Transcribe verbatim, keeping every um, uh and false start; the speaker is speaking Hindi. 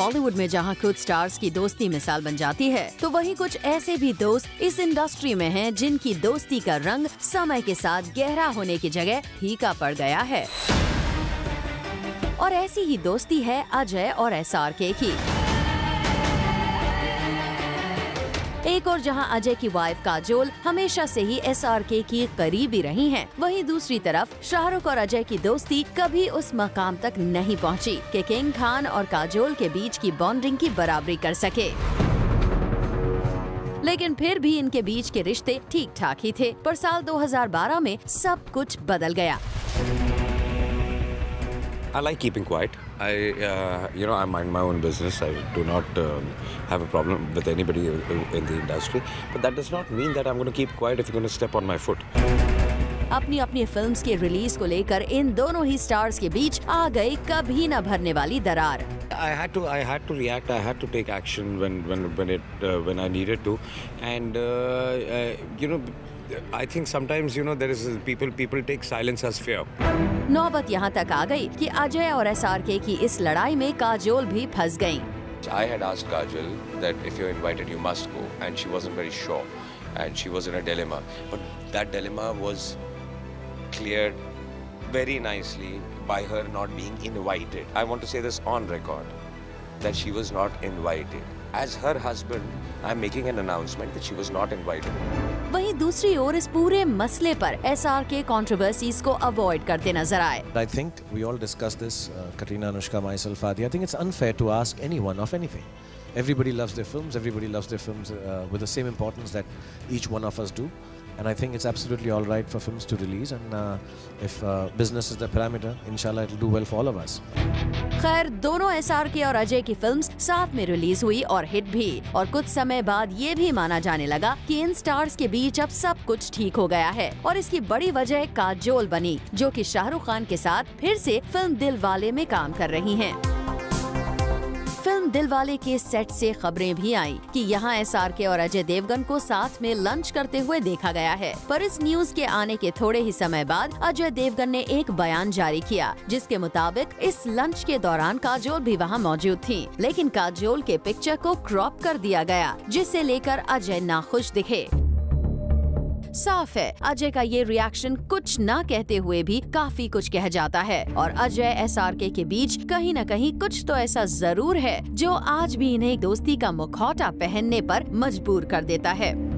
बॉलीवुड में जहां कुछ स्टार्स की दोस्ती मिसाल बन जाती है, तो वहीं कुछ ऐसे भी दोस्त इस इंडस्ट्री में हैं जिनकी दोस्ती का रंग समय के साथ गहरा होने की जगह फीका पड़ गया है। और ऐसी ही दोस्ती है अजय और एस आर के की। एक और जहां अजय की वाइफ काजोल हमेशा से ही एस आर के की करीबी रही हैं, वहीं दूसरी तरफ शाहरुख और अजय की दोस्ती कभी उस मकाम तक नहीं पहुंची कि किंग खान और काजोल के बीच की बॉन्डिंग की बराबरी कर सके। लेकिन फिर भी इनके बीच के रिश्ते ठीक ठाक ही थे, पर साल दो हज़ार बारह में सब कुछ बदल गया। I like keeping quiet. I, uh, you know, I mind my own business. I do not um, have a problem with anybody in the industry. But that does not mean that I'm going to keep quiet if you're going to step on my foot. अपनी अपनी फिल्म्स के रिलीज को लेकर इन दोनों ही स्टार्स के बीच आ गई कभी न भरने वाली दरार। I had to, I had to react. I had to take action when, when, when it, uh, when I needed to, and uh, uh, you know. I think sometimes you know there is people people take silence as fear. नौबत यहाँ तक आ गई कि अजय और एस आर के की इस लड़ाई में काजोल भी फंस गईं। I had asked Kajol that if you're invited you must go, and she wasn't very sure, and she was in a dilemma. But that dilemma was cleared very nicely by her not being invited. I want to say this on record that she was not invited. As her husband, I'm making an announcement that she was not invited. वहीं दूसरी ओर इस पूरे मसले पर एस आर के controversies को avoid करते नजर आए। I think we all discussed this. Uh, Katrina, Anushka, Maisal, Fadi. I think it's unfair to ask anyone of anything. Everybody loves their films. Everybody loves their films uh, with the same importance that each one of us do. And I think it's absolutely all right for films to release. And uh, if uh, business is the parameter, inshallah, it'll do well for all of us. खैर दोनों एस आर के और अजय की फिल्म्स साथ में रिलीज हुई और हिट भी, और कुछ समय बाद ये भी माना जाने लगा कि इन स्टार्स के बीच अब सब कुछ ठीक हो गया है, और इसकी बड़ी वजह काजोल बनी जो कि शाहरुख खान के साथ फिर से फिल्म दिलवाले में काम कर रही हैं। फिल्म दिलवाले के सेट से खबरें भी आईं कि यहाँ एस आर के और अजय देवगन को साथ में लंच करते हुए देखा गया है, पर इस न्यूज के आने के थोड़े ही समय बाद अजय देवगन ने एक बयान जारी किया जिसके मुताबिक इस लंच के दौरान काजोल भी वहाँ मौजूद थीं, लेकिन काजोल के पिक्चर को क्रॉप कर दिया गया जिसे लेकर अजय नाखुश दिखे। साफ है अजय का ये रिएक्शन कुछ ना कहते हुए भी काफी कुछ कह जाता है, और अजय एस आर के के बीच कहीं न कहीं कुछ तो ऐसा जरूर है जो आज भी इन्हें दोस्ती का मुखौटा पहनने पर मजबूर कर देता है।